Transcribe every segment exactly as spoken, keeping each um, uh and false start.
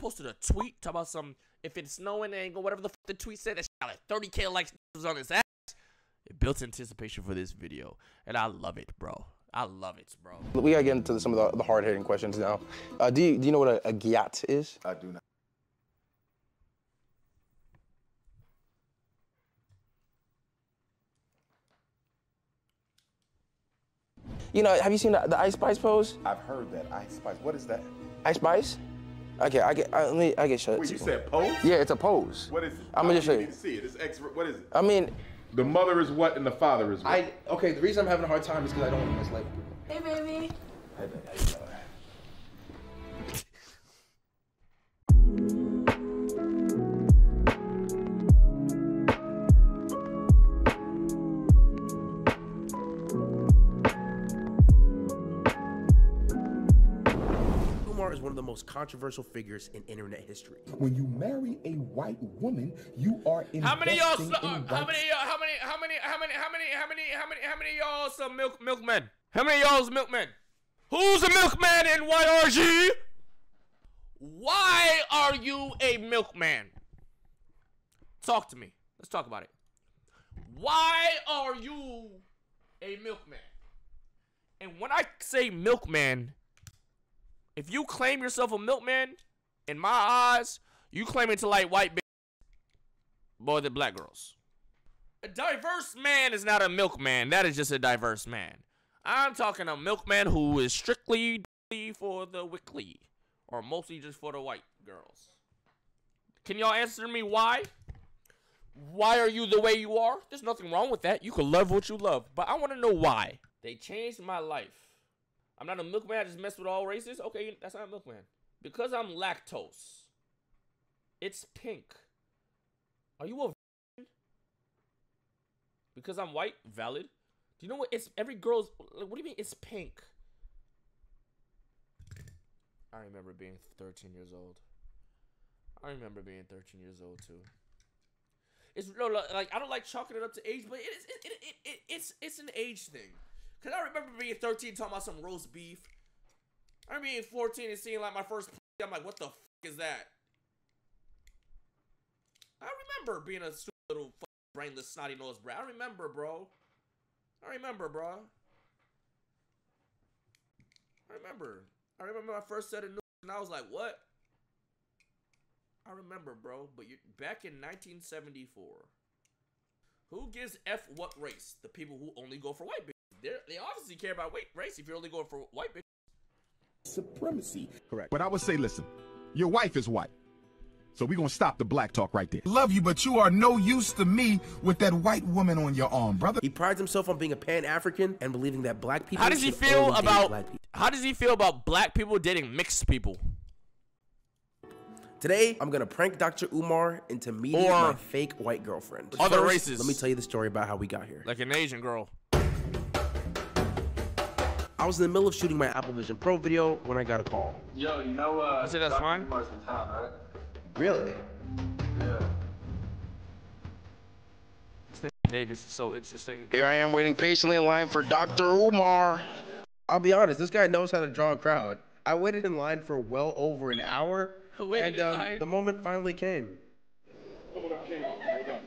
posted a tweet talking about some, if it's snowing, angle, whatever the fuck the tweet said, that shit got like thirty K likes on his ass. It built anticipation for this video, and I love it, bro. I love it, bro. We gotta get into some of the, the hard-hitting questions now. Uh, do, you, do you know what a, a gyat is? I do not. You know, have you seen the, the Ice Spice pose? I've heard that Ice Spice. What is that? Ice Spice? Okay, I get, I, I get shut. Wait, you said pose? Yeah, it's a pose. What is it? I'm gonna just show you. Can see it. It's ex. What is it? I mean, the mother is what and the father is what. I, okay, the reason I'm having a hard time is because I don't want to mislabel people. Hey, baby. Hey, baby. Is one of the most controversial figures in internet history. When you marry a white woman, you are in how many y'all uh, how many how many how many how many how many how many how many how many how many y'all some milk milkmen? How many y'all's milkmen? Who's a milkman in Y R G? Why are you a milkman? Talk to me. Let's talk about it. Why are you a milkman? And when I say milkman, if you claim yourself a milkman, in my eyes, you claiming to like white bitches more than black girls. A diverse man is not a milkman. That is just a diverse man. I'm talking a milkman who is strictly for the wickly, or mostly just for the white girls. Can y'all answer me why? Why are you the way you are? There's nothing wrong with that. You can love what you love, but I want to know why. They changed my life. I'm not a milkman, I just mess with all races. Okay, that's not a milkman. Because I'm lactose. It's pink. Are you a vegan? Because I'm white? Valid. Do you know what it's every girl's, like, what do you mean it's pink? I remember being thirteen years old. I remember being thirteen years old too. It's no, like, I don't like chalking it up to age, but it is it, it, it, it, it it's it's an age thing. Because I remember being thirteen talking about some roast beef. I remember being fourteen and seeing like my first, I'm like, what the fuck is that? I remember being a stupid little brainless snotty nose brat. I remember, bro. I remember, bro. I remember. I remember my first set of news and I was like, what? I remember, bro. But you're back in nineteen seventy-four. Who gives F what race? The people who only go for white bitches. They're, they obviously care about weight race if you're only going for white bitch. Supremacy. Correct. But I would say, listen, your wife is white. So we're going to stop the black talk right there. Love you, but you are no use to me with that white woman on your arm, brother. He prides himself on being a Pan-African and believing that black people... How does he feel about... How does he feel about black people dating mixed people? Today, I'm going to prank Doctor Umar into meeting or my fake white girlfriend. Other first, races. Let me tell you the story about how we got here. Like an Asian girl. I was in the middle of shooting my Apple Vision Pro video when I got a call. Yo, you know, uh, I said that's mine. Umar's in town, right? Really? Yeah. This nigga is so interesting. Here I am waiting patiently in line for Doctor Umar. I'll be honest, this guy knows how to draw a crowd. I waited in line for well over an hour, Wait, and um, I... the moment finally came. Hold on, hold on.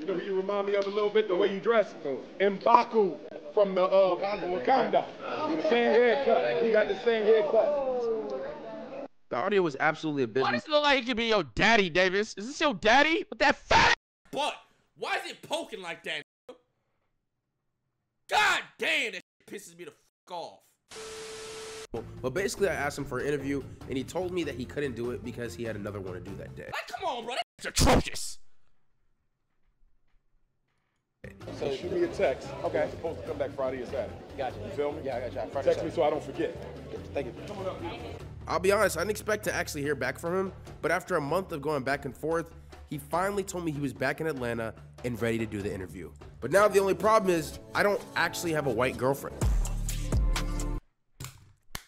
You know who you remind me of a little bit? The way you dress, Mbaku. From the uh, Wakanda, the same haircut. He got the same haircut. The audio was absolutely abysmal. Why does it look like it could be your daddy, Davis? Is this your daddy with that fat? But why is it poking like that? God damn, that pisses me the fuck off. But basically, I asked him for an interview, and he told me that he couldn't do it because he had another one to do that day. Like, come on, bro, that's atrocious. So shoot me a text. Okay. I'm supposed to come back Friday or Saturday. Gotcha. You feel me? Yeah, I got you. Friday, text Saturday. Me so I don't forget. Thank you. I'll be honest, I didn't expect to actually hear back from him, but after a month of going back and forth, he finally told me he was back in Atlanta and ready to do the interview. But now the only problem is I don't actually have a white girlfriend.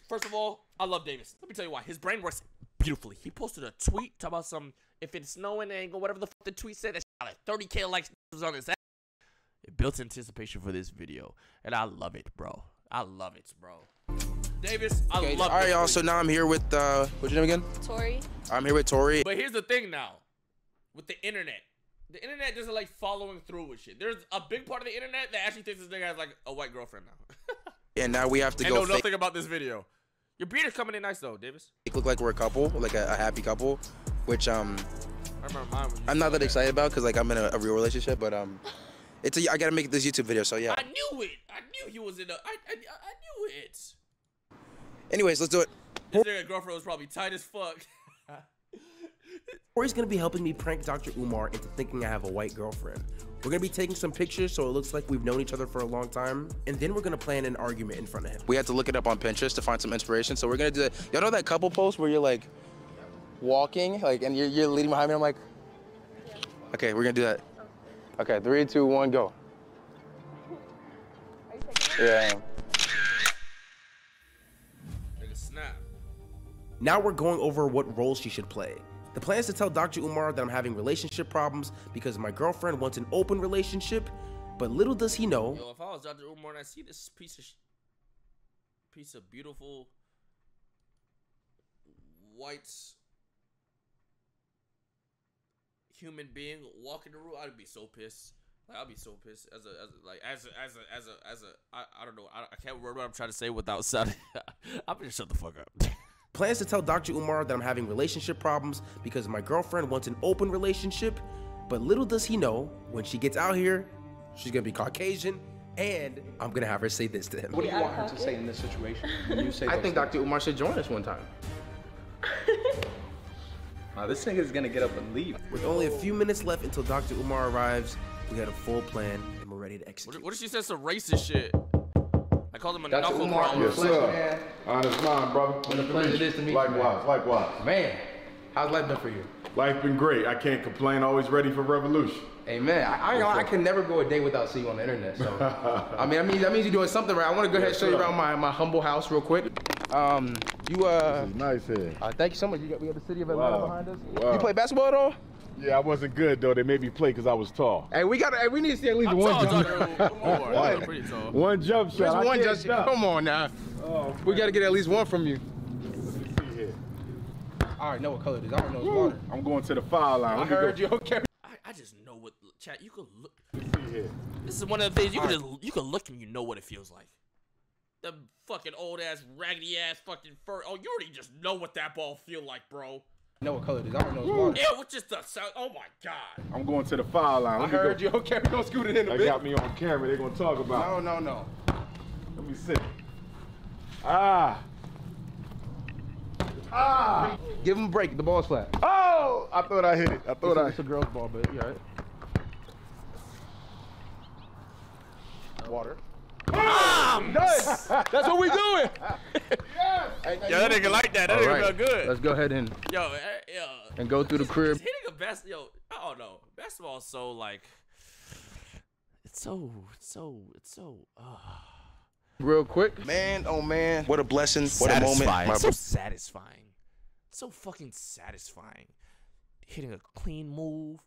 First of all, I love Davis. Let me tell you why. His brain works beautifully. He posted a tweet talking about some, if it's snowing, angle, whatever the fuck the tweet said, that shit got like thirty K likes on his ass. It built anticipation for this video, and I love it, bro. I love it, bro. Davis, I okay, love it. All right, y'all. So now I'm here with, uh, what's your name again? Tori. I'm here with Tori. But here's the thing now with the internet. The internet doesn't like following through with shit. There's a big part of the internet that actually thinks this nigga has like a white girlfriend now. And now we have to and go. I know nothing about this video. Your beard is coming in nice though, Davis. It look like we're a couple, like a, a happy couple, which um, I remember mine when I'm not that, that excited about because like I'm in a, a real relationship, but um, it's a, I gotta make this YouTube video, so yeah. I knew it. I knew he was in a. I I, I knew it. Anyways, let's do it. This nigga girlfriend was probably tight as fuck. Tori's gonna be helping me prank Doctor Umar into thinking I have a white girlfriend. We're gonna be taking some pictures so it looks like we've known each other for a long time, and then we're gonna plan an argument in front of him. We had to look it up on Pinterest to find some inspiration, so we're gonna do that. Y'all know that couple post where you're like walking, like, and you're, you're leading behind me? I'm like, okay, we're gonna do that. Okay, three, two, one, go. Yeah. Like a snap. Now we're going over what role she should play. The plan is to tell Doctor Umar that I'm having relationship problems because my girlfriend wants an open relationship, but little does he know. Yo, if I was Doctor Umar and I see this piece of sh piece of beautiful white human being walking the room, I'd be so pissed. Like, I'd be so pissed as a as a, like as a as a as a as a I, I don't know I, I can't remember what I'm trying to say without sounding. I'm gonna shut the fuck up. Plans to tell Doctor Umar that I'm having relationship problems because my girlfriend wants an open relationship, but little does he know, when she gets out here, she's gonna be Caucasian, and I'm gonna have her say this to him. What do you want her to say in this situation? When you say I think Doctor Umar should join us one time. Wow, this nigga's gonna get up and leave. With only a few minutes left until Doctor Umar arrives, we got a full plan and we're ready to execute. What if she says some racist shit? I called him a Doctor knuckle Umar, yes, sir. Honor is mine, brother. What a pleasure it is to meet you. Likewise, likewise. Man, how's life been for you? Life been great. I can't complain. Always ready for revolution. Amen. I, I, I can never go a day without seeing you on the internet. So, I mean, I mean, that means you're doing something right. I want to go ahead and show you around my, my humble house real quick. Um, you uh, nice here. Uh, thank you so much. You got we got the city of Atlanta wow. behind us. Wow. You play basketball at all? Yeah, I wasn't good though. They made me play because I was tall. Hey, we got. Hey, we need to see at least I'm one tall, jump shot. One. one jump shot. There's one jump shot. Come on now. Oh, we got to get at least one from you. Let me see here. All right, know what color it is. I don't know it's water. I'm going to the foul line. I Let heard you. Okay. I, I just know what. Chat, you can look. Let me see here. This is one of the things you All can right. just you can look and you know what it feels like. The fucking old ass, raggedy ass, fucking fur. Oh, you already just know what that ball feel like, bro. I know what color it is. I don't know it's water. Yeah, what just the sound? Oh my god. I'm going to the foul line. Let I heard go. you. Okay, we're gonna scoot it in a bit. They got me on camera. They're gonna talk about. No, no, no. Let me see. Ah. Ah. Give him a break. The ball's flat. Oh! I thought I hit it. I thought it's I. A, it's a girl's ball, but you all right? Water. Boom! Nice. That's what we doing. Yes. Hey, yo, that nigga like that. That nigga right. feel good. Let's go ahead and yo, uh, yo. and go through the crib. Hitting a best, yo, I don't know. Basketball's so like, it's so, it's so, it's so. Uh... Real quick, man. Oh man, what a blessing. Satisfying. What a moment. My... So satisfying. So fucking satisfying. Hitting a clean move.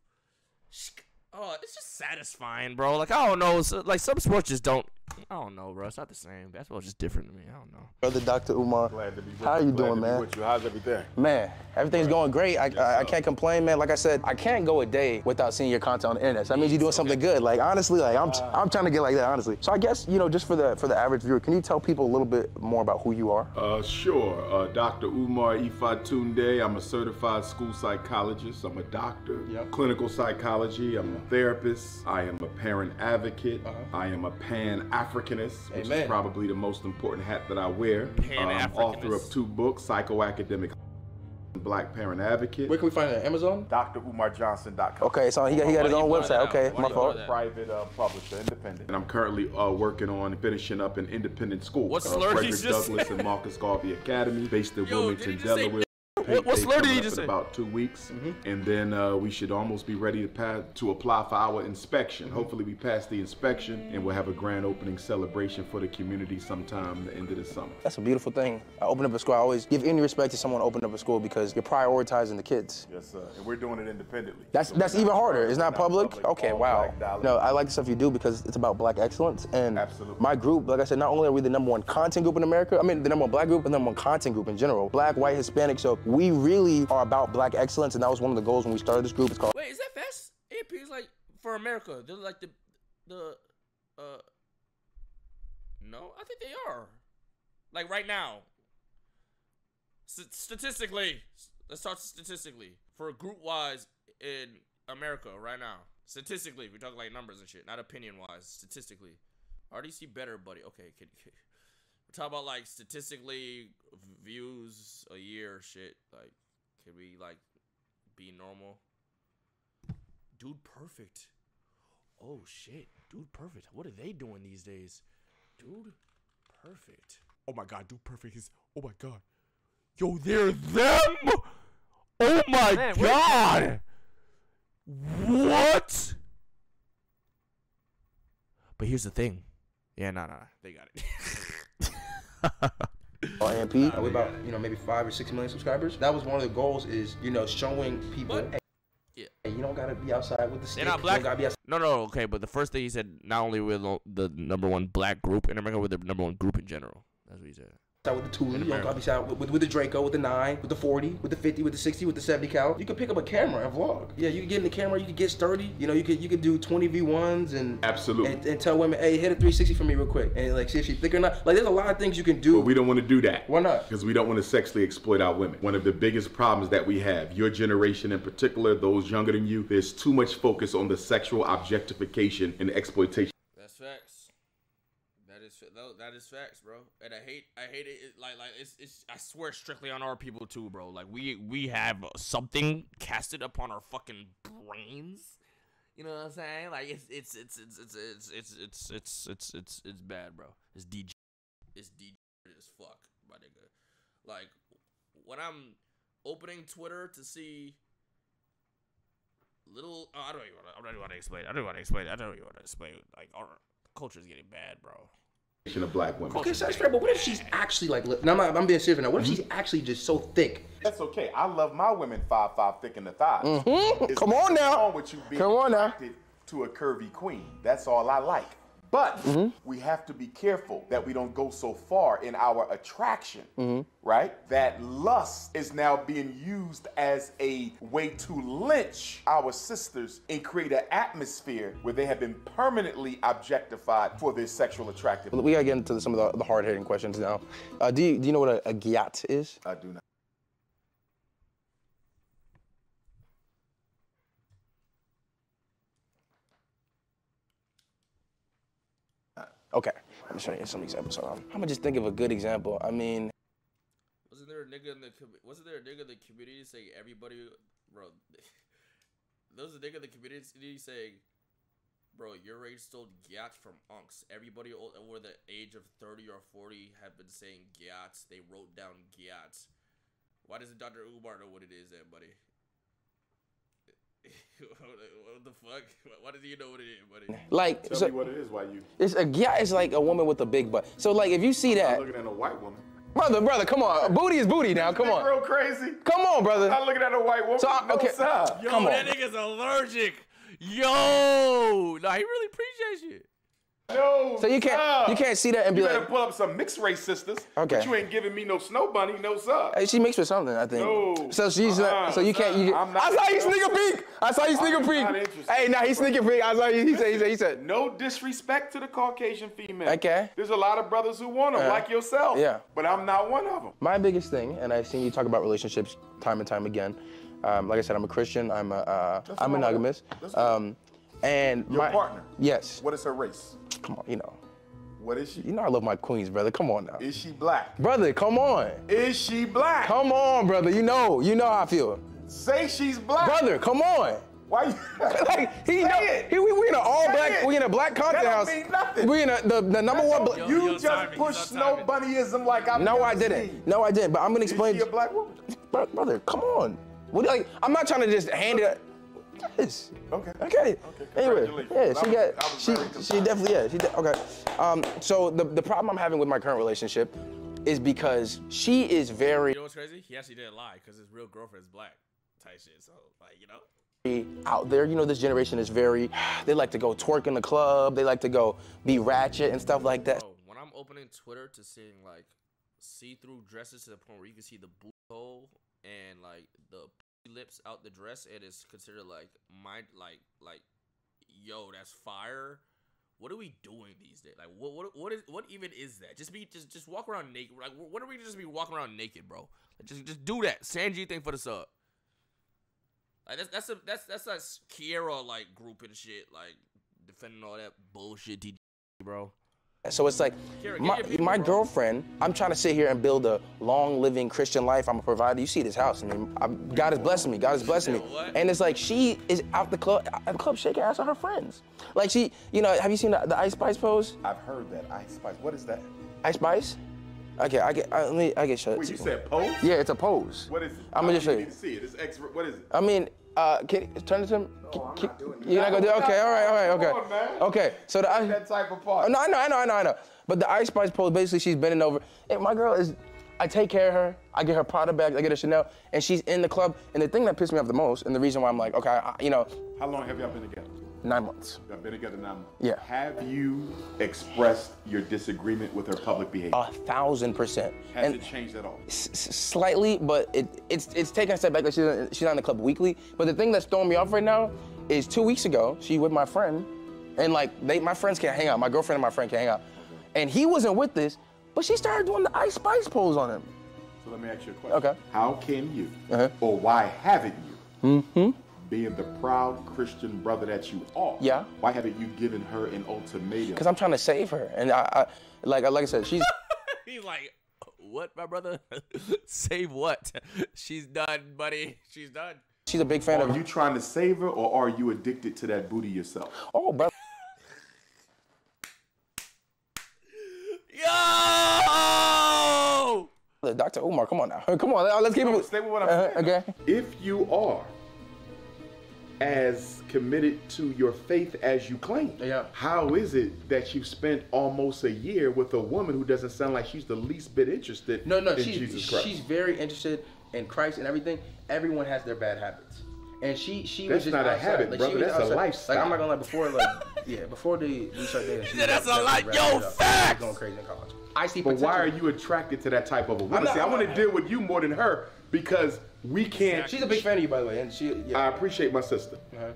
Oh, it's just satisfying, bro. Like I don't know. So, like some sports just don't. I don't know, bro. It's not the same. Basketball's just different to me. I don't know. Brother Doctor Umar, glad to be with how are you glad doing, to man? Be with you. How's everything? Man, everything's right. going great. I, I I can't complain, man. Like I said, I can't go a day without seeing your content on the internet. So that means you're doing okay. something good. Like honestly, like I'm uh, I'm trying to get like that honestly. So I guess you know, just for the for the average viewer, can you tell people a little bit more about who you are? Uh, sure. Uh, Doctor Umar Ifatunde. I'm a certified school psychologist. I'm a doctor. Yep. Clinical psychology. I'm a therapist. I am a parent advocate. Uh -huh. I am a pan. Africanist, which Amen. is probably the most important hat that I wear. Um, author of two books, Psychoacademic and Black Parent Advocate. Where can we find it? Amazon? Dr Umar Johnson dot com. Okay, so he got, he got his own website. Okay, my fault. Private uh, publisher, independent. And I'm currently uh, working on finishing up an independent school. What uh, slur Frederick Douglass and Marcus Garvey Academy, based in Wilmington, Delaware. What, what slur did you just say? About two weeks, mm-hmm. and then uh, we should almost be ready to pass, to apply for our inspection. Mm-hmm. Hopefully we pass the inspection, and we'll have a grand opening celebration for the community sometime at the end of the summer. That's a beautiful thing. I open up a school. I always give any respect to someone opening up a school because you're prioritizing the kids. Yes, sir. And we're doing it independently. That's so that's even harder. It's not public. public. Okay, wow. No, I like the stuff you do because it's about black excellence. And Absolutely. my group, like I said, not only are we the number one content group in America, I mean the number one black group and the number one content group in general. Black, white, Hispanic, so we really are about black excellence, and that was one of the goals when we started this group. It's called. Wait, is that fast? A P is like for America. They're like the, the, uh, no, I think they are. Like right now. St statistically, let's talk statistically for group wise in America right now. Statistically, if we talk like numbers and shit, not opinion wise. Statistically, R D C better, buddy. Okay, kid. kid. Talk about like statistically views a year shit. Like, can we like be normal? Dude Perfect. Oh shit, Dude Perfect. What are they doing these days? Dude Perfect. Oh my god, Dude Perfect is. Oh my god. Yo, they're them. Oh my Man, god. What? But here's the thing. Yeah, no, nah, no, nah, they got it. R M P, uh, we're about you know maybe five or six million subscribers. That was one of the goals, is you know showing people, hey, yeah, hey, you don't gotta be outside with the stick. They're not black. No, no, okay, but the first thing he said, not only we're the number one black group in America, we're the number one group in general. That's what he said. With the two, you don't gotta be out with, with, with the Draco, with the nine, with the forty, with the fifty, with the sixty, with the seventy cal. You could pick up a camera and vlog. Yeah, you can get in the camera, you can get sturdy. You know, you could you could do twenty V ones and absolutely and, and tell women, hey, hit a three sixty for me real quick and like see if she's thick or not. Like there's a lot of things you can do. But we don't want to do that. Why not? Because we don't want to sexually exploit our women. One of the biggest problems that we have, your generation in particular, those younger than you, there's too much focus on the sexual objectification and exploitation. That's facts. That is that is facts, bro. And I hate I hate it. it like like it's it's I swear strictly on our people too, bro. Like we we have something casted upon our fucking brains. You know what I'm saying? Like it's it's it's it's it's it's it's it's it's it's it's, it's bad, bro. It's D J. It's D J as fuck, my nigga. Like when I'm opening Twitter to see little, oh, I don't even wanna, I don't even want to explain. I don't even want to explain. I don't even want to explain. Like our culture is getting bad, bro. Of black women. Okay, so that's fair, but what if she's actually like? No, I'm, not, I'm being serious now. What if she's actually just so thick? That's okay. I love my women five five thick in the thighs. Mm-hmm. Come on now. What's wrong with you being Come on now. To a curvy queen? That's all I like. But mm-hmm. we have to be careful that we don't go so far in our attraction, mm-hmm. right? That lust is now being used as a way to lynch our sisters and create an atmosphere where they have been permanently objectified for their sexual attractiveness. We gotta get into some of the, the hard-hitting questions now. Uh, do, you, do you know what a, a gyat is? I do not. Okay, I'm just trying to get some examples. Um, I'm gonna just think of a good example. I mean, wasn't there a nigga in the wasn't there a nigga in the community saying everybody, bro? Those a nigga in the community saying, bro, your age stole gyats from unks. Everybody over the age of thirty or forty have been saying gyats. They wrote down gyats. Why doesn't Doctor Umar know what it is, then, buddy? What the fuck? Why does he know what it is, buddy? Like, tell so, me what it is. Why you? It's a yeah. It's like a woman with a big butt. So like, if you see I'm that, not looking at a white woman. Brother, brother, come on. Booty is booty now. Come on. Real crazy. Come on, brother. I'm not looking at a white woman. So I, okay. No, yo, come that on. Nigga's allergic. Yo, no, he really appreciates you. No, so you can't sir. you can't see that and be you better like, pull up some mixed race sisters. Okay, but you ain't giving me no snow bunny, no sir. Hey, she mixed with something, I think. No, so she's uh, like, so you can't. You, I'm not I saw you sneaker peek. I saw you sneaker peek. Hey, now nah, he's sneaker peek. I saw you. He said. He said. He said. No disrespect to the Caucasian female. Okay. There's a lot of brothers who want them, uh, like yourself. Yeah. But I'm not one of them. My biggest thing, and I've seen you talk about relationships time and time again. Um, like I said, I'm a Christian. I'm a uh, I'm monogamous. Um, and your my, partner. Yes. What is her race? Come on, you know. What is she? You know I love my queens, brother. Come on now. Is she black? Brother, come on. Is she black? Come on, brother. You know, you know how I feel. Say she's black. Brother, come on. Why you like he, know, it. he we, we in an all say black it. we in a black content house. That don't mean nothing. We in a, the the number one. Yo, you yo, just pushed snow bunnyism like I'm. No, I didn't. Seen. No, I didn't. But I'm gonna explain. Is she a black woman? Brother, come on. What like? I'm not trying to just hand it. Yes. Okay. Okay. Okay. Anyway, yeah, she got. Was, she she definitely yeah. She de okay. Um. So the the problem I'm having with my current relationship is because she is very. You know what's crazy? He actually didn't lie because his real girlfriend is black. Type shit. So like you know. Out there, you know, this generation is very. They like to go twerk in the club. They like to go be ratchet and stuff like that. Bro, when I'm opening Twitter to seeing like see-through dresses to the point where you can see the boob hole and like the lips out the dress, it is considered like my like like, yo, that's fire. What are we doing these days? Like, what what what is what even is that? Just be just just walk around naked. Like, what are we just be walking around naked, bro? Like, just just do that. Sanji thing for the sub. Like that's that's a that's that's like Kiara like group and shit, like defending all that bullshit, D bro. So it's like Kiara, my, people, my girlfriend. I'm trying to sit here and build a long living Christian life. I'm a provider. You see this house. I mean, I, God is blessing me. God is blessing me. And it's like she is out the club, out the club shaking ass on her friends. Like she, you know, have you seen the, the Ice Spice pose? I've heard that Ice Spice. What is that? Ice Spice. Okay, I get, I, I get shut. Wait, you said pose? Yeah, it's a pose. What is it? I'm gonna just show you. Need to see it. It's ex. What is it? I mean. Uh, can you turn it to him? No, I'm not doing that. You're not gonna do it? Okay, all right, all right, okay. Come on, man. Okay, so the ice. That type of part. No, I know, I know, I know, I know. But the Ice Spice pose, basically, she's bending over. And my girl is, I take care of her, I get her Prada bags, I get her Chanel, and she's in the club. And the thing that pissed me off the most, and the reason why I'm like, okay, I, you know. How long have y'all been together? Nine months. Y'all been together nine months. Yeah. Have you expressed your disagreement with her public behavior? A thousand percent. Has and it changed at all? S slightly, but it, it's it's taken a step back. Like she's she's not in the club weekly. But the thing that's throwing me off right now is two weeks ago she with my friend, and like they my friends can't hang out. My girlfriend and my friend can't hang out, and he wasn't with this, but she started doing the Ice Spice pose on him. So let me ask you a question. Okay. How can you, uh-huh. or why haven't you? Mm-hmm. Being the proud Christian brother that you are, yeah. Why haven't you given her an ultimatum? Because I'm trying to save her, and I, I like, like I said, she's. He's like, what, my brother? Save what? She's done, buddy. She's done. She's a big fan are of. Are you trying to save her, or are you addicted to that booty yourself? Oh, brother. Yo, Doctor Umar, come on now, come on, let's keep it. Stay with what I'm saying. Uh, okay. If you are. As committed to your faith as you claim. Yeah. How is it that you spent almost a year with a woman who doesn't sound like she's the least bit interested no, no, in she's, Jesus Christ? She's very interested in Christ and everything. Everyone has their bad habits. And she she that's was just not outside. A habit, like, brother. That's outside. A lifestyle. Like, I'm not gonna lie, before like yeah, before the we started dating, she yeah, that's a life. Yo, facts. Going crazy in college. I see. But potential. Why are you attracted to that type of a woman? Not, see, I want to deal with you more than her because. We can't. She's a big fan of you, by the way, and she. Yeah. I appreciate my sister, uh-huh.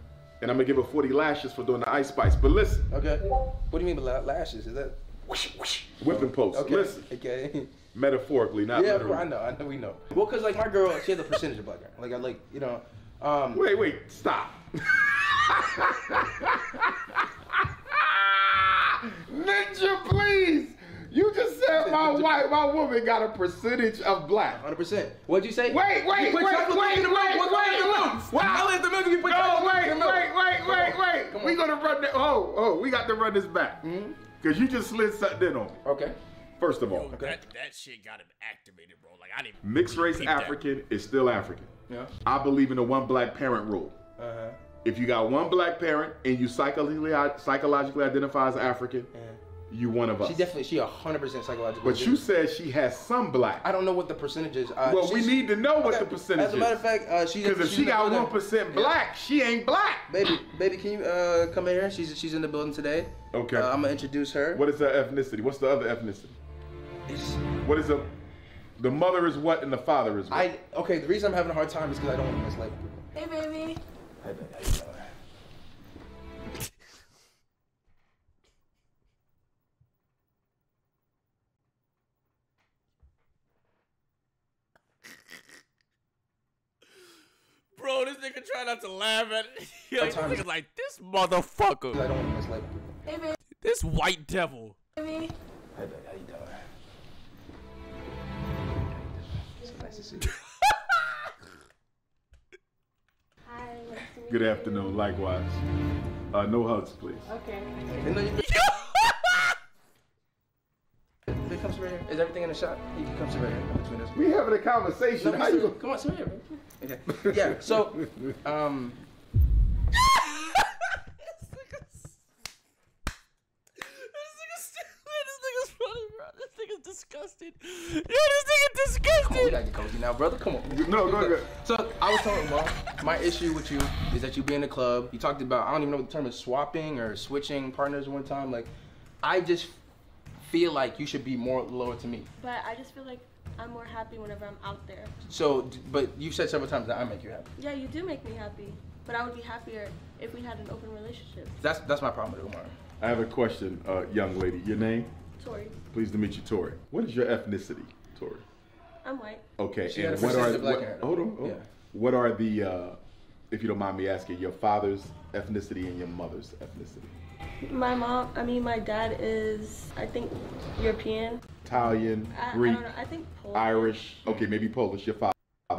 and I'm gonna give her forty lashes for doing the Ice Spice. But listen. Okay. What do you mean by lashes? Is that whoosh, whoosh. Whipping post? Okay. Listen. Okay. Metaphorically, not yeah, literally. Yeah, I know. I know. We know. Well, cause like my girl, she has a percentage of black hair. Like I like, you know. Um, wait, wait, stop. Ninja, please. You just said my wife, my woman got a percentage of black. one hundred percent. What'd you say? Wait, wait, wait, wait, wait, in the wait, wait, wait, wait. Wow. I the milk you put no, wait, in the wait, wait, wait, wait, wait. We gonna run that, oh, oh, we got to run this back. Mm-hmm. Cause you just slid something in on me. Okay. First of all. Yo, okay. that, that shit got him activated, bro. Like I didn't. Mixed race African that. Is still African. Yeah. I believe in the one black parent rule. Uh-huh. If you got one black parent and you psychologically, psychologically identify as African, uh-huh. you one of us. She definitely, she one hundred percent psychological. But you said she has some black. I don't know what the percentage is. Uh, well, we need to know what okay. the percentage is. As a matter of fact, uh, she. Because if she got one percent black, yeah. she ain't black. Baby, baby, can you uh, come in here? She's she's in the building today. Okay. Uh, I'm gonna introduce her. What is her ethnicity? What's the other ethnicity? It's, what is the the mother is what and the father is what? I okay. The reason I'm having a hard time is because I don't want to mislabel people. Hey, baby. Hey, baby. Bro, this nigga try not to laugh at it. Yo, this nigga's like, this motherfucker. I don't want to mislabel people. This white devil. Hey, baby. Hey, baby, how you doing? So nice to see you. Hi, nice to meet Good afternoon, likewise. Uh, no hugs, please. Okay. Come sit right here. Is everything in the shot? You can come sit right here between us. We having a conversation. No, how you gonna... Come on, sit right here. Okay. Yeah. So, um. Disgusted. Yo, this nigga disgusted. Oh, we gotta get cozy now, brother. Come on. No, go ahead. So I was telling Mom, my issue with you is that you be in the club. You talked about, I don't even know what the term is, swapping or switching partners one time. Like, I just feel like you should be more loyal to me. But I just feel like I'm more happy whenever I'm out there. So, but you've said several times that I make you happy. Yeah, you do make me happy. But I would be happier if we had an open relationship. That's that's my problem with Umar. I have a question, uh, young lady. Your name? Tori. Pleased to meet you, Tori. What is your ethnicity, Tori? I'm white. Okay, she and what are, what, hold on, hold yeah. what are the, uh, if you don't mind me asking, your father's ethnicity and your mother's ethnicity? My mom, I mean, my dad is, I think, European. Italian, I, Greek, I, don't know. I think Polish. Irish, okay, maybe Polish, your father,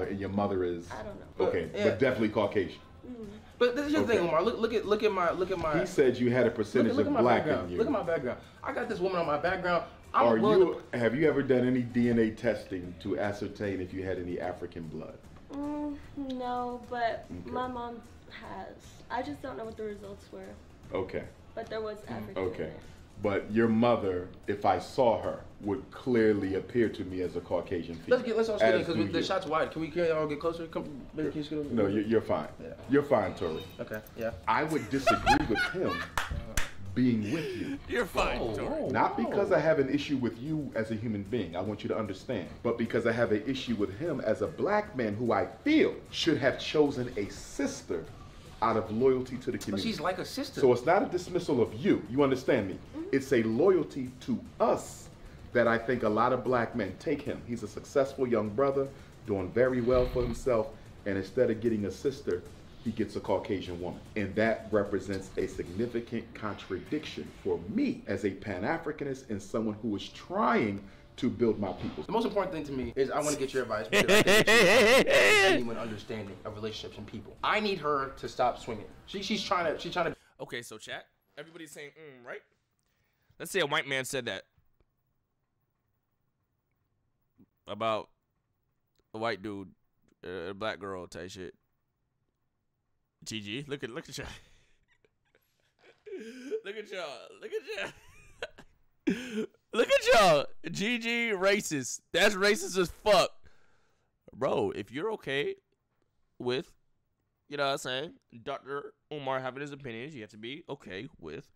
and your mother is? I don't know. Okay, but, yeah. but definitely Caucasian. Mm. But this is your okay. thing, Umar. Look, look at, look at my, look at my. He said you had a percentage look, look of black background. in you. Look at my background. I got this woman on my background. I'm Are you? To... Have you ever done any D N A testing to ascertain if you had any African blood? Mm, no, but okay. my mom has. I just don't know what the results were. Okay. But there was African. Okay. But your mother, if I saw her, would clearly appear to me as a Caucasian female. Let's get let's all skinny because the shot's wide. Can we can all get closer? Come, baby, can you scoot over? No, you're, you're fine. Yeah. You're fine, Tori. Okay. Yeah. I would disagree with him being with you. You're fine, oh, Tori. Not because I have an issue with you as a human being. I want you to understand, but because I have an issue with him as a black man who I feel should have chosen a sister out of loyalty to the community. But she's like a sister. So it's not a dismissal of you. You understand me? It's a loyalty to us that I think a lot of black men take him. He's a successful young brother, doing very well for himself, and instead of getting a sister, he gets a Caucasian woman. And that represents a significant contradiction for me as a Pan-Africanist and someone who is trying to build my people. The most important thing to me is I want to get your advice because I think it's genuine understanding of relationships and people. I need her to stop swinging. She, she's trying to, she's trying to. Okay, so chat, everybody's saying, mm, right? Let's say a white man said that about a white dude, a uh, black girl type shit. G G, look at, look at y'all. Look at y'all, look at y'all. Look at y'all. G G racist. That's racist as fuck. Bro, if you're okay with, you know what I'm saying, Doctor Umar having his opinions, you have to be okay with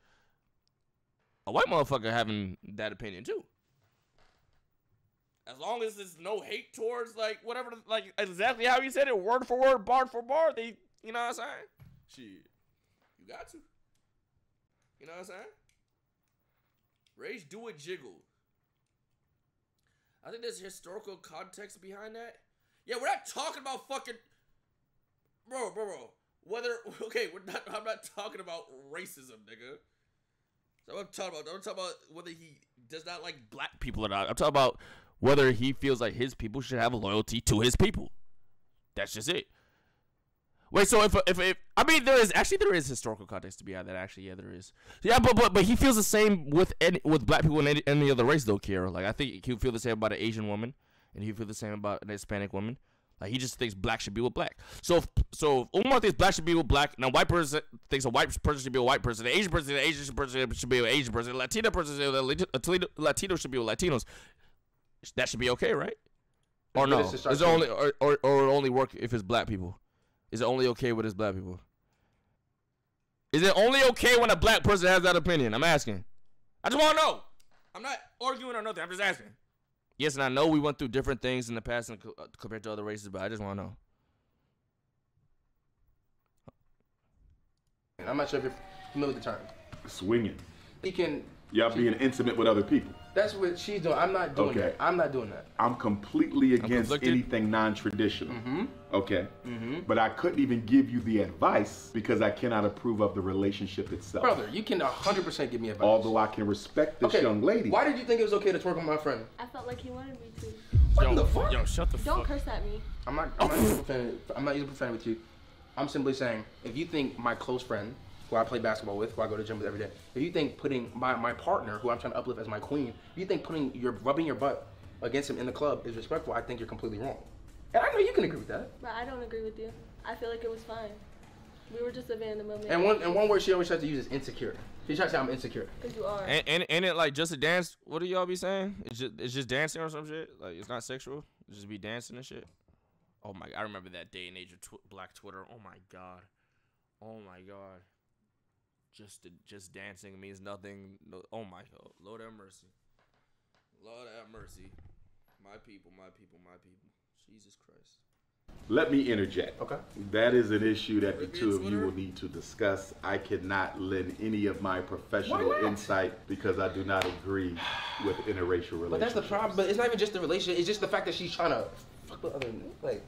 a white motherfucker having that opinion too. As long as there's no hate towards, like, whatever, like, exactly how he said it, word for word, bar for bar, they, you know what I'm saying? Shit. You got to. You know what I'm saying? Rage do a jiggle. I think there's historical context behind that. Yeah, we're not talking about fucking, bro, bro, bro. Whether okay, we're not. I'm not talking about racism, nigga. So I'm talking about. I'm talking about whether he does not like black people or not. I'm talking about whether he feels like his people should have a loyalty to his people. That's just it. Wait, so if, if if I mean there is actually there is historical context to be behind that actually yeah there is yeah but but but he feels the same with any, with black people and any, any other race though, Kiara. Like I think he'll feel the same about an Asian woman and he'll feel the same about an Hispanic woman. Like he just thinks black should be with black. So if, so if Umar thinks black should be with black, and a white person thinks a white person should be with a white person, an Asian person, an Asian person should be with an Asian person, a Latina person should be with a Latino, Latino should be with Latinos. That should be okay, right? Or no? Is it only or or, or only work if it's black people? Is it only okay with his black people? Is it only okay when a black person has that opinion? I'm asking. I just want to know. I'm not arguing or nothing. I'm just asking. Yes, and I know we went through different things in the past and co uh, compared to other races, but I just want to know. I'm not sure if you're familiar with the term. Swinging. He can. Y'all being intimate with other people. That's what she's doing. I'm not doing okay. that. I'm not doing that. I'm completely against I'm anything non-traditional. Mm-hmm. Okay. Mm-hmm. But I couldn't even give you the advice because I cannot approve of the relationship itself. Brother, you can one hundred percent give me advice. Although I can respect this okay. young lady. Why did you think it was okay to twerk on my friend? I felt like he wanted me to. What yo, the fuck? Yo, shut the Don't fuck. Don't curse at me. I'm not, I'm not using profanity with you. I'm simply saying, if you think my close friend, who I play basketball with, who I go to the gym with every day, if you think putting my, my partner, who I'm trying to uplift as my queen, if you think putting your, rubbing your butt against him in the club is respectful, I think you're completely wrong. And I know you can agree with that. But I don't agree with you. I feel like it was fine. We were just living in the moment. And one and one word she always tries to use is insecure. She tries to say I'm insecure. Cause you are. And, and and it like just a dance. What do y'all be saying? It's just it's just dancing or some shit. Like it's not sexual. It's just be dancing and shit. Oh my! I remember that day and age of tw black Twitter. Oh my god. Oh my god. Just just dancing means nothing. No, oh my god. Lord have mercy. Lord have mercy. My people. My people. My people. Jesus Christ. Let me interject. Okay. That is an issue that the two of you will need to discuss. I cannot lend any of my professional insight because I do not agree with interracial relationships. But that's the problem. But it's not even just the relationship. It's just the fact that she's trying to fuck with other like.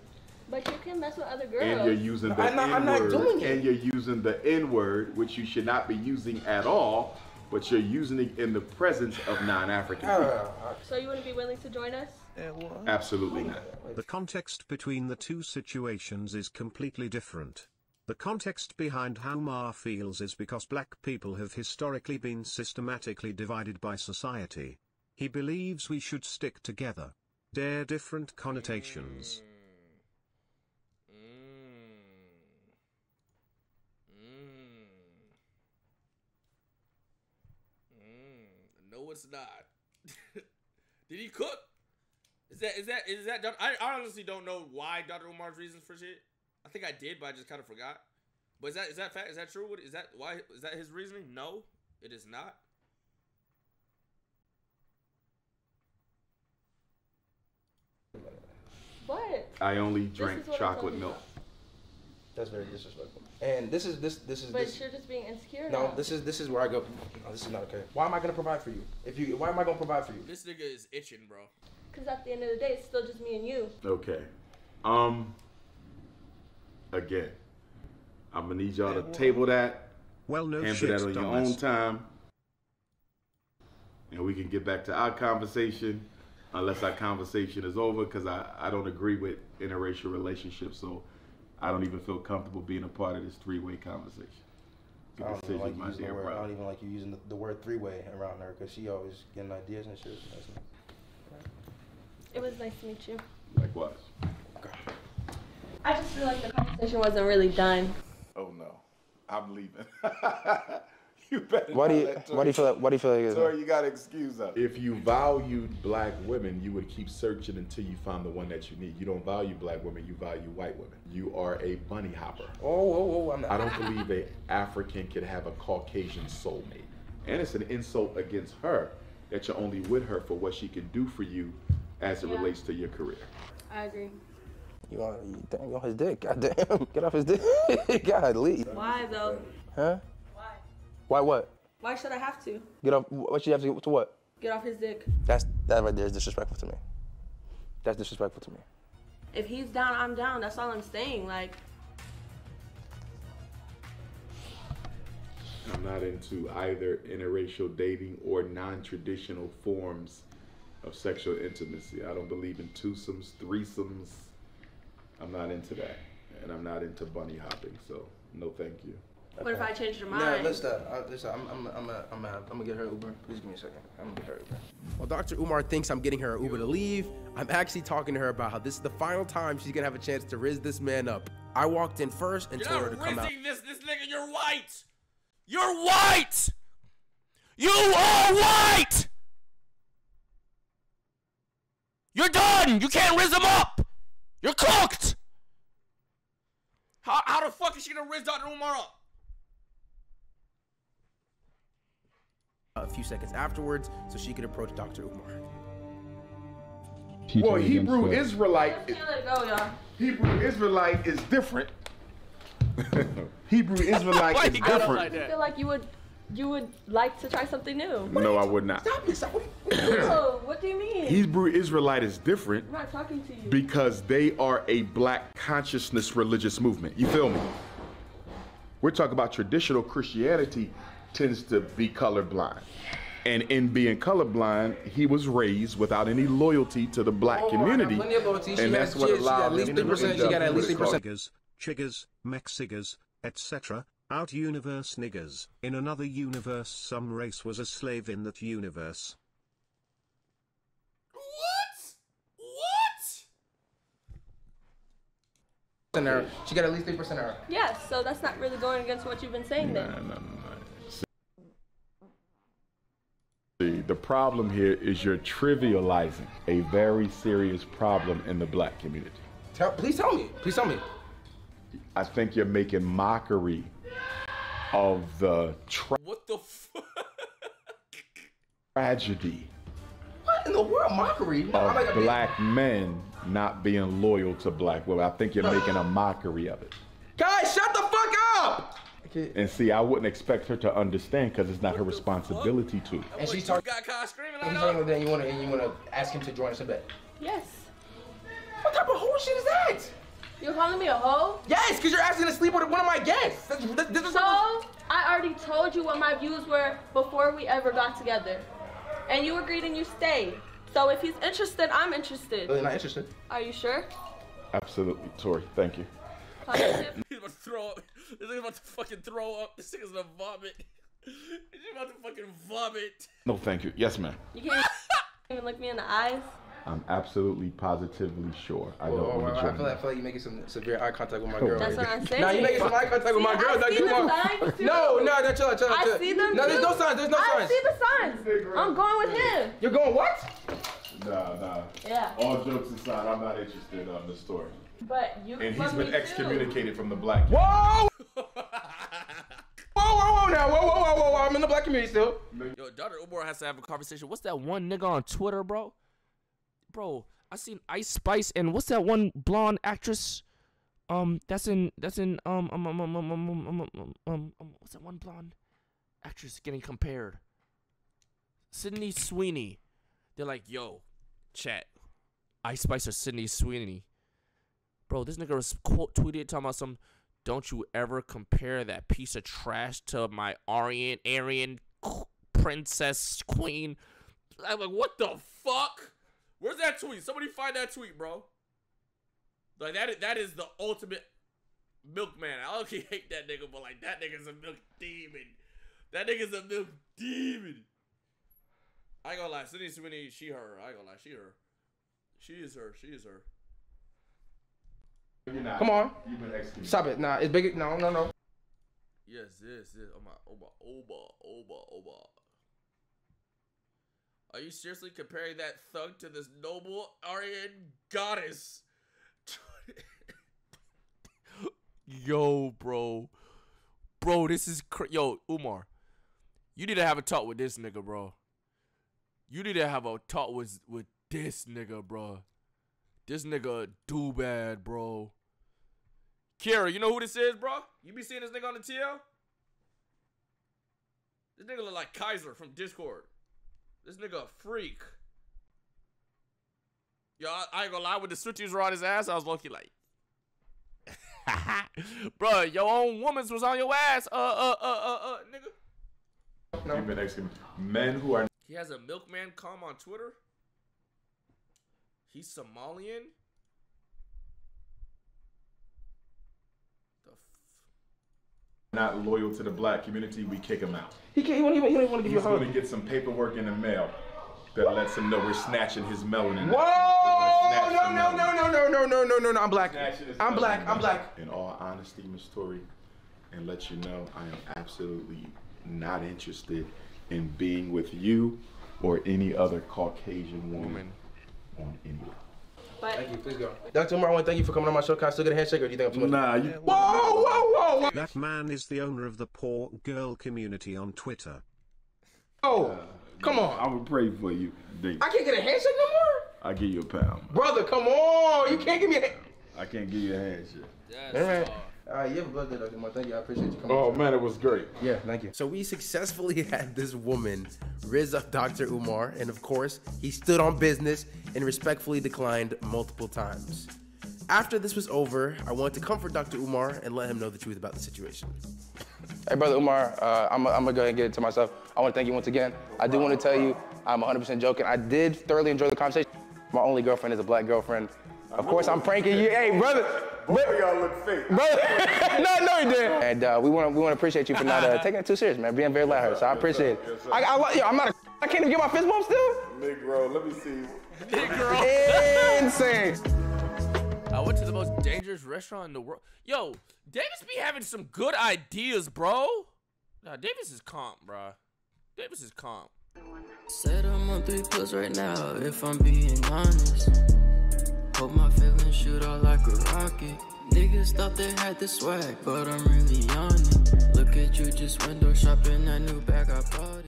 But you can mess with other girls. And you're using the N word. I'm not doing it. And you're using the N word, which you should not be using at all. But you're using it in the presence of non-African people. So you wouldn't be willing to join us? Absolutely not. The context between the two situations is completely different. The context behind how Umar feels is because black people have historically been systematically divided by society. He believes we should stick together. They're different connotations. Mm. Mm. Mm. Mm. No, it's not. Did he cook? Is that, is that, is that, I honestly don't know why Doctor Umar's reasons for shit. I think I did, but I just kind of forgot. But is that, is that fact? Is that true? What, is that, why, is that his reasoning? No, it is not. What? I only drank chocolate milk. That's very disrespectful. And this is, this, this is, but this. You're just being insecure. No, now. this is, this is where I go, oh, this is not okay. Why am I going to provide for you? If you, why am I going to provide for you? This nigga is itching, bro. Because at the end of the day, it's still just me and you. Okay. Um. Again, I'm going to need y'all to table that. Well, no shit, that on your own time. And we can get back to our conversation. Unless our conversation is over. Because I, I don't agree with interracial relationships. So I don't even feel comfortable being a part of this three-way conversation. I don't, decision, even like my word, I don't even like you using the, the word three-way around her. Because she always getting ideas and shit. That's not. It was nice to meet you. Likewise. I just feel like the conversation wasn't really done. Oh no, I'm leaving. You better. Why do you? Why do you feel? Like, why do you feel like? Sorry, you gotta excuse us. If you valued black women, you would keep searching until you find the one that you need. You don't value black women. You value white women. You are a bunny hopper. Oh, oh, oh! I'm not. I don't believe an African could have a Caucasian soulmate, and it's an insult against her that you're only with her for what she can do for you. As it yeah. relates to your career. I agree. You all, you, damn, you on his dick. God damn. Get off his dick. God, leave. Why though? Huh? Why? Why what? Why should I have to? Get off, what should you have to, to what? Get off his dick. That's, that right there is disrespectful to me. That's disrespectful to me. If he's down, I'm down. That's all I'm saying, like. I'm not into either interracial dating or non-traditional forms of sexual intimacy. I don't believe in twosomes, threesomes. I'm not into that. And I'm not into bunny hopping, so no thank you. Okay. What if I change your mind? No, nah, listen, uh, listen, I'm, I'm, I'm, I'm, I'm, I'm gonna get her Uber. Please give me a second. I'm gonna get her Uber. Well, Doctor Umar thinks I'm getting her Uber to leave. I'm actually talking to her about how this is the final time she's gonna have a chance to rizz this man up. I walked in first and you're told her to come out. You're not rizzing this, this nigga, you're white! You're white! You are white! You're done! You can't rizz him up! You're cooked! How, how the fuck is she gonna rizz Doctor Umar up? A few seconds afterwards, so she could approach Doctor Umar. Well, Hebrew-Israelite... Hebrew-Israelite is different. Hebrew-Israelite is different. Like I feel like you would... You would like to try something new. What? No, I would not. Stop this. No, what do you mean? Hebrew-Israelite is different. I'm not talking to you. Because they are a black consciousness religious movement. You feel me? We're talking about traditional Christianity tends to be colorblind. And in being colorblind, he was raised without any loyalty to the black oh, community. And she that's what allowed him to do. She got at least three percent. Chiggers, Mexiggers, et cetera, out-universe niggers. In another universe some race was a slave in that universe. What? What? Error. She got at least three percent error. Yes, yeah, so that's not really going against what you've been saying then. No, no, no, no. See, the problem here is you're trivializing a very serious problem in the black community. Tell, please tell me. Please tell me. I think you're making mockery of the tra what the fuck? tragedy. What in the world mockery? No, of like black big... men not being loyal to black women. I think you're making a mockery of it. Guys, shut the fuck up! Okay. And see, I wouldn't expect her to understand because it's not what her responsibility fuck? to. And she's talking. Got Kyle screaming. He's talking about you want to. You want to ask him to join us in bed? Yes. What type of whole shit is that? You're calling me a hoe? Yes, because you're asking to sleep with one of my guests. That's, that, this is so, I already told you what my views were before we ever got together. And you agreed and you stayed. So if he's interested, I'm interested. Really not interested. Are you sure? Absolutely. Sorry, thank you. He's about to throw up. This nigga's about to fucking throw up. This nigga's gonna vomit. He's about to fucking vomit. No, thank you. Yes, ma'am. You can't even look me in the eyes. I'm absolutely positively sure. I don't want to join. I feel, like, I feel like you're making some severe eye contact with my girl. That's what I'm saying. No, you're making some eye contact with my girl. No, no, no, chill out, chill out. I see them. No, there's no signs. There's no signs. I see the signs. I'm going with him. You're going what? Nah, nah. Yeah. All jokes aside, I'm not interested on this story. But you. And he's been excommunicated from the black community. Whoa! Whoa, whoa, whoa, now, whoa, whoa, whoa, whoa, whoa! I'm in the black community still. Yo, Doctor Umar has to have a conversation. What's that one nigga on Twitter, bro? Bro, I seen Ice Spice and what's that one blonde actress? Um, that's in that's in um um um um um um um um, um, um what's that one blonde actress getting compared? Sydney Sweeney. They're like, yo, chat, Ice Spice or Sydney Sweeney? Bro, this nigga was quote tweeted talking about some. Don't you ever compare that piece of trash to my Aryan Aryan princess queen? I'm like, what the fuck? Where's that tweet? Somebody find that tweet, bro. Like that is, that is the ultimate milkman. I don't hate that nigga, but like that nigga's a milk demon. That nigga's a milk demon. I ain't gonna lie, Sydney Sweeney, she her. I ain't gonna lie, she her. She is her. She is her. Not, Come on. Stop it. Nah, it's big. No, no, no. Yes, yes, yes. Oh my, oh my, oh my, oh my, oh my. Are you seriously comparing that thug to this noble Aryan goddess? Yo, bro. Bro, this is cr- Yo, Umar. You need to have a talk with this nigga, bro. You need to have a talk with, with this nigga, bro. This nigga do bad, bro. Kiara, you know who this is, bro? You be seeing this nigga on the T L? This nigga look like Kaiser from Discord. This nigga a freak. Yo, I, I ain't gonna lie, when the switches were on his ass, I was lucky like. Bro, your own woman's was on your ass, uh, uh, uh, uh, uh, nigga. No. You've been asking men who are. He has a milkman calm on Twitter? He's Somalian? The f not loyal to the black community, we kick him out. He can't. He won't even. He won't even give you a hug. He's going to get some paperwork in the mail that lets him know we're snatching his melanin. Whoa! No! No! No! No! No! No! No! No! No! No! I'm black. I'm black. I'm black. In all honesty, Miss Tori, and let you know, I am absolutely not interested in being with you or any other Caucasian woman on any. But thank you, please go. Doctor Umar, I want to thank you for coming on my show. Can I still get a handshake or do you think I'm too much? Nah, you- Whoa, whoa, whoa! That man is the owner of the poor girl community on Twitter. Oh, uh, come on. I would pray for you. Dude. I can't get a handshake no more? I'll give you a pound. Man. Brother, come on! You can't give me a handshake. I can't give you a handshake. That's all right. All right, you have a good day, Doctor Umar. Thank you. I appreciate you coming. Oh, man, it was great. Yeah, thank you. So we successfully had this woman riz up Doctor Umar, and of course, he stood on business and respectfully declined multiple times. After this was over, I wanted to comfort Doctor Umar and let him know the truth about the situation. Hey, Brother Umar, uh, I'm going to go ahead and get it to myself. I want to thank you once again. I do want to tell you I'm one hundred percent joking. I did thoroughly enjoy the conversation. My only girlfriend is a black girlfriend. Of course, I'm pranking you. Hey, brother. Both of y'all look fake. Brother. no, no, he didn't. And uh, we want to we want to appreciate you for not uh, taking it too serious, man. Being very loud here, so I appreciate it. Yes, I, I, yo, I'm not a, I can't even get my fist bump still. Negro, let me see. Negro. Insane. I went to the most dangerous restaurant in the world. Yo, Davis be having some good ideas, bro. Nah, Davis is calm, bro. Davis is calm. Said I'm on three pills right now, if I'm being honest. Hope my feelings shoot out like a rocket. Niggas thought they had the swag, but I'm really on it. Look at you just window shopping, that new bag I bought.